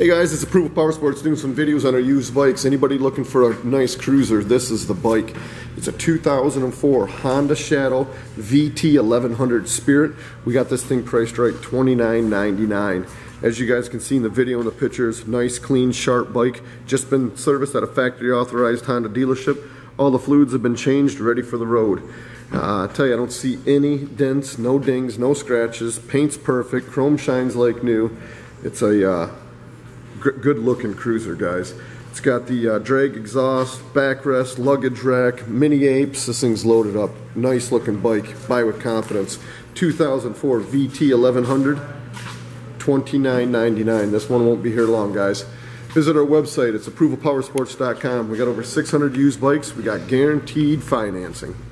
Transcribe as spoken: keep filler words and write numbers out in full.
Hey guys, it's Approval Power Sports doing some videos on our used bikes. Anybody looking for a nice cruiser, this is the bike. It's a two thousand four Honda Shadow V T eleven hundred Spirit. We got this thing priced right, twenty-nine ninety-nine. As you guys can see in the video and the pictures, nice, clean, sharp bike. Just been serviced at a factory authorized Honda dealership. All the fluids have been changed, ready for the road. Uh, I tell you, I don't see any dents, no dings, no scratches. Paint's perfect, chrome shines like new. It's a uh, good looking cruiser, guys. It's got the uh, drag exhaust, backrest, luggage rack, mini apes. This thing's loaded up. Nice looking bike. Buy with confidence. two thousand four V T eleven hundred, twenty-nine ninety-nine. This one won't be here long, guys. Visit our website. It's approval power sports dot com. We got over six hundred used bikes. We got guaranteed financing.